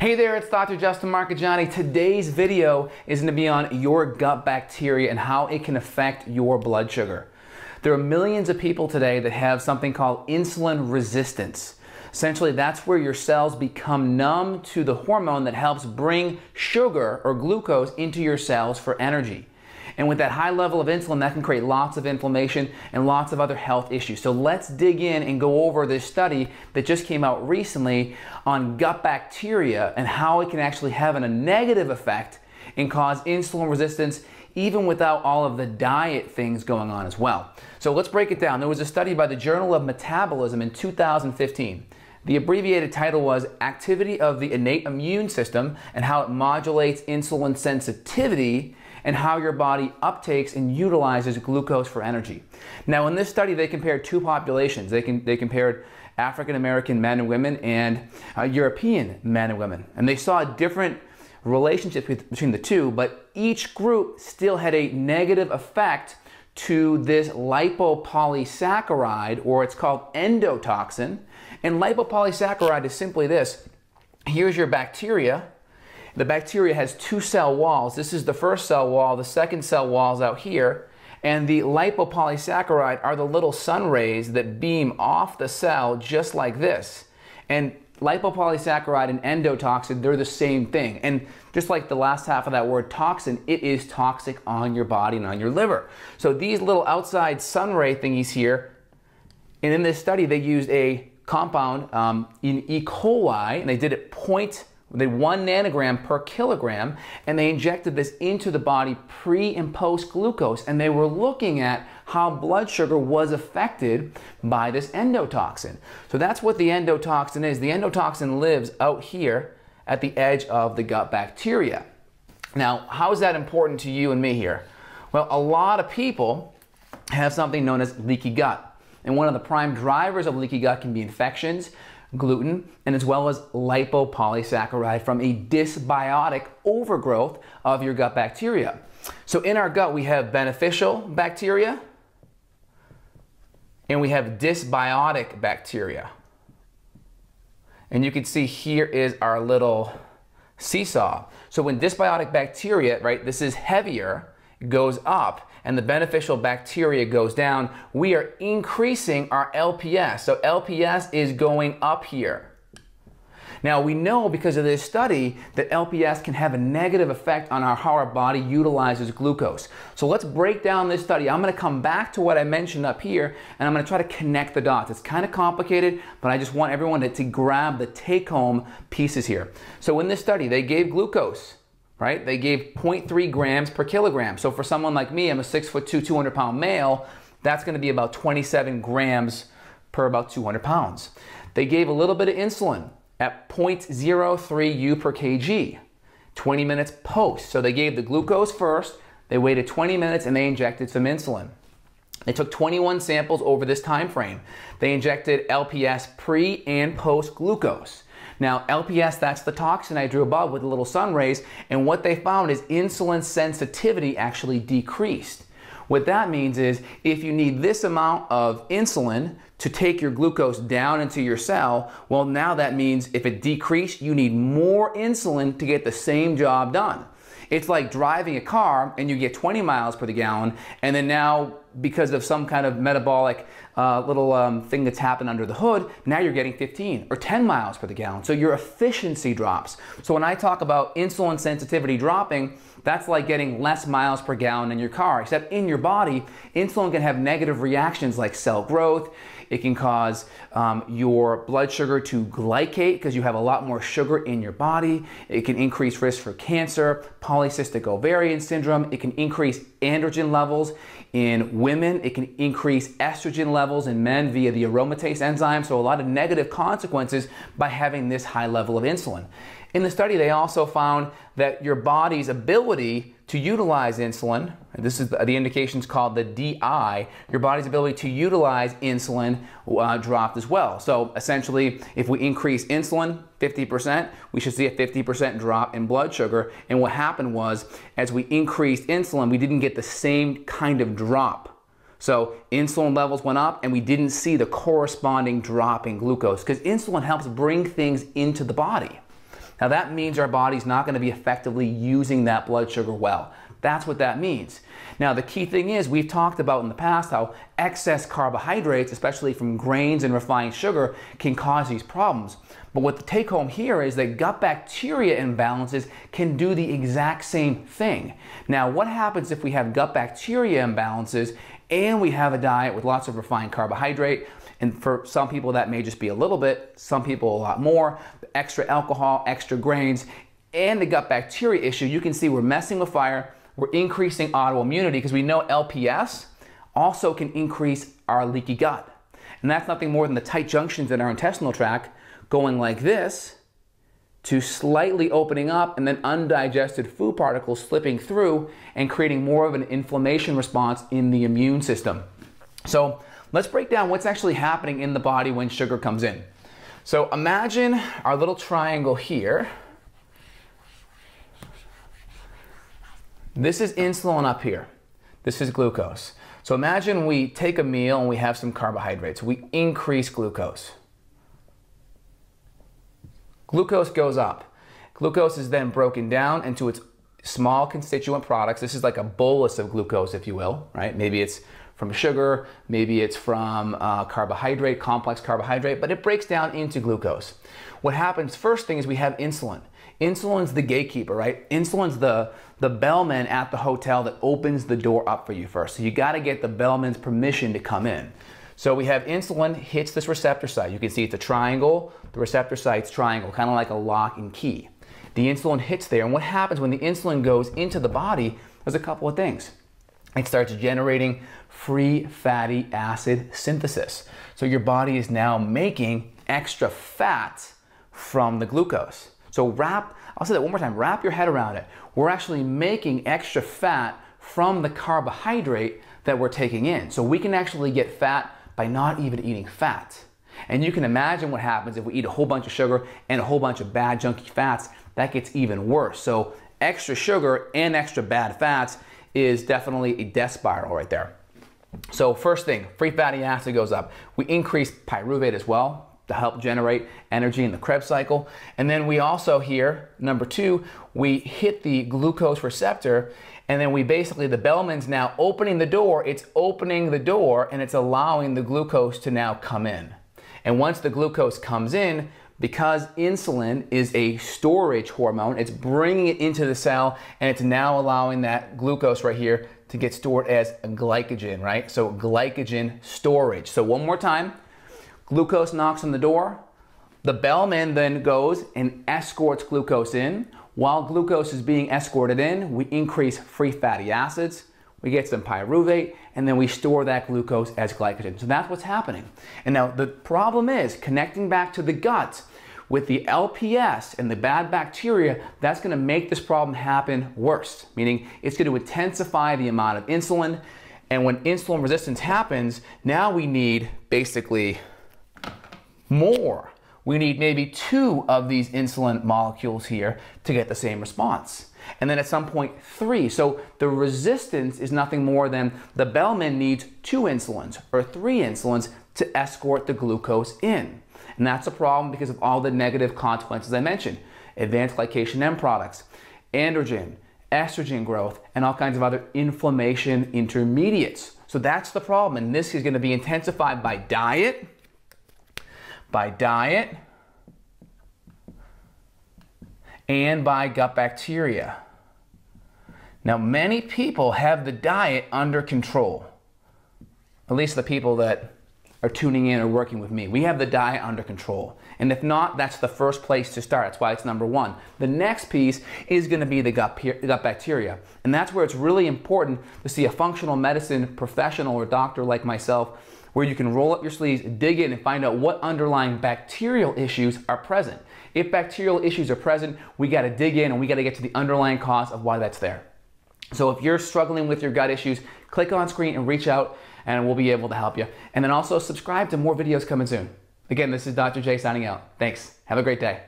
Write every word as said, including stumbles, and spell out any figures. Hey there, it's Doctor Justin Marchegiani. Today's video is gonna be on your gut bacteria and how it can affect your blood sugar. There are millions of people today that have something called insulin resistance. Essentially, that's where your cells become numb to the hormone that helps bring sugar or glucose into your cells for energy. And with that high level of insulin, that can create lots of inflammation and lots of other health issues. So let's dig in and go over this study that just came out recently on gut bacteria and how it can actually have a negative effect and cause insulin resistance even without all of the diet things going on as well. So let's break it down. There was a study by the Journal of Metabolism in two thousand fifteen. The abbreviated title was Activity of the Innate Immune System and How It Modulates Insulin Sensitivity and How Your Body Uptakes and Utilizes Glucose for Energy. Now in this study they compared two populations. They, can, they compared African American men and women and uh, European men and women. And they saw different relationships between the two, but each group still had a negative effect to this lipopolysaccharide, or it's called endotoxin. And lipopolysaccharide is simply this. Here's your bacteria. The bacteria has two cell walls. This is the first cell wall, the second cell wall is out here, and the lipopolysaccharide are the little sun rays that beam off the cell just like this. And lipopolysaccharide and endotoxin, they're the same thing. And just like the last half of that word toxin, it is toxic on your body and on your liver. So these little outside sun ray thingies here, and in this study they used a compound um, in E. coli, and they did it point They one nanogram per kilogram, and they injected this into the body pre and post glucose, and they were looking at how blood sugar was affected by this endotoxin. So that's what the endotoxin is. The endotoxin lives out here at the edge of the gut bacteria. Now, how is that important to you and me here? Well, a lot of people have something known as leaky gut, and one of the prime drivers of leaky gut can be infections, gluten, and as well as lipopolysaccharide from a dysbiotic overgrowth of your gut bacteria. So in our gut we have beneficial bacteria and we have dysbiotic bacteria. And you can see here is our little seesaw. So when dysbiotic bacteria, right, this is heavier, goes up, and the beneficial bacteria goes down, we are increasing our L P S. So L P S is going up here. Now we know because of this study that L P S can have a negative effect on our, how our body utilizes glucose. So let's break down this study. I'm gonna come back to what I mentioned up here and I'm gonna try to connect the dots. It's kind of complicated, but I just want everyone to, to grab the take-home pieces here. So in this study, they gave glucose. Right? They gave zero point three grams per kilogram. So for someone like me, I'm a six foot two, two hundred pound male, that's gonna be about twenty-seven grams per about two hundred pounds. They gave a little bit of insulin at zero point zero three U per kg, twenty minutes post. So they gave the glucose first, they waited twenty minutes and they injected some insulin. They took twenty-one samples over this time frame. They injected L P S pre and post glucose. Now L P S, that's the toxin I drew above with the little sun rays, and what they found is insulin sensitivity actually decreased. What that means is if you need this amount of insulin to take your glucose down into your cell, well now that means if it decreased, you need more insulin to get the same job done. It's like driving a car and you get twenty miles per the gallon, and then now because of some kind of metabolic uh, little um, thing that's happened under the hood, now you're getting fifteen or ten miles per the gallon. So your efficiency drops. So when I talk about insulin sensitivity dropping, that's like getting less miles per gallon in your car, except in your body, insulin can have negative reactions like cell growth. It can cause um, your blood sugar to glycate because you have a lot more sugar in your body. It can increase risk for cancer, polycystic ovarian syndrome. It can increase androgen levels in women. It can increase estrogen levels in men via the aromatase enzyme. So a lot of negative consequences by having this high level of insulin. In the study, they also found that your body's ability to utilize insulin, and this is the, the indication's called the D I, your body's ability to utilize insulin uh, dropped as well. So essentially, if we increase insulin fifty percent, we should see a fifty percent drop in blood sugar. And what happened was, as we increased insulin, we didn't get the same kind of drop. So insulin levels went up and we didn't see the corresponding drop in glucose because insulin helps bring things into the body. Now that means our body's not going to be effectively using that blood sugar well. That's what that means. Now the key thing is, we've talked about in the past how excess carbohydrates, especially from grains and refined sugar, can cause these problems. But what the take home here is that gut bacteria imbalances can do the exact same thing. Now what happens if we have gut bacteria imbalances and we have a diet with lots of refined carbohydrate? And for some people that may just be a little bit, some people a lot more, extra alcohol, extra grains, and the gut bacteria issue. You can see we're messing with fire, we're increasing autoimmunity, because we know L P S also can increase our leaky gut. And that's nothing more than the tight junctions in our intestinal tract going like this to slightly opening up and then undigested food particles slipping through and creating more of an inflammation response in the immune system. So let's break down what's actually happening in the body when sugar comes in. So imagine our little triangle here. This is insulin up here. This is glucose. So imagine we take a meal and we have some carbohydrates. We increase glucose. Glucose goes up. Glucose is then broken down into its small constituent products. This is like a bolus of glucose, if you will, right? Maybe it's from sugar, maybe it's from uh, carbohydrate, complex carbohydrate, but it breaks down into glucose. What happens first thing is we have insulin. Insulin's the gatekeeper, right? Insulin's the, the bellman at the hotel that opens the door up for you first. So you gotta get the bellman's permission to come in. So we have insulin hits this receptor site. You can see it's a triangle, the receptor site's triangle, kind of like a lock and key. The insulin hits there, and what happens when the insulin goes into the body, there's a couple of things. It starts generating free fatty acid synthesis. So your body is now making extra fat from the glucose. So wrap, I'll say that one more time, wrap your head around it. We're actually making extra fat from the carbohydrate that we're taking in. So we can actually get fat by not even eating fat. And you can imagine what happens if we eat a whole bunch of sugar and a whole bunch of bad junky fats, that gets even worse. So extra sugar and extra bad fats is definitely a death spiral right there. So first thing, free fatty acid goes up. We increase pyruvate as well to help generate energy in the Krebs cycle. And then we also here, number two, we hit the glucose receptor, and then we basically, the bellman's now opening the door, it's opening the door and it's allowing the glucose to now come in. And once the glucose comes in, because insulin is a storage hormone, it's bringing it into the cell, and it's now allowing that glucose right here to get stored as glycogen, right? So glycogen storage. So one more time, glucose knocks on the door, the bellman then goes and escorts glucose in. While glucose is being escorted in, we increase free fatty acids, we get some pyruvate, and then we store that glucose as glycogen. So that's what's happening. And now the problem is, connecting back to the gut, with the L P S and the bad bacteria, that's gonna make this problem happen worse. Meaning it's gonna intensify the amount of insulin, and when insulin resistance happens, now we need basically more. We need maybe two of these insulin molecules here to get the same response. And then at some point, three. So the resistance is nothing more than the bellman needs two insulins or three insulins to escort the glucose in. And that's a problem because of all the negative consequences I mentioned. Advanced glycation end products, androgen, estrogen growth, and all kinds of other inflammation intermediates. So that's the problem. And this is going to be intensified by diet, by diet, and by gut bacteria. Now, many people have the diet under control. At least the people that are tuning in or working with me. We have the diet under control. And if not, that's the first place to start. That's why it's number one. The next piece is gonna be the gut, gut bacteria. And that's where it's really important to see a functional medicine professional or doctor like myself, where you can roll up your sleeves, dig in, and find out what underlying bacterial issues are present. If bacterial issues are present, we gotta dig in and we gotta get to the underlying cause of why that's there. So if you're struggling with your gut issues, click on screen and reach out, and we'll be able to help you. And then also subscribe to more videos coming soon. Again, this is Doctor J signing out. Thanks. Have a great day.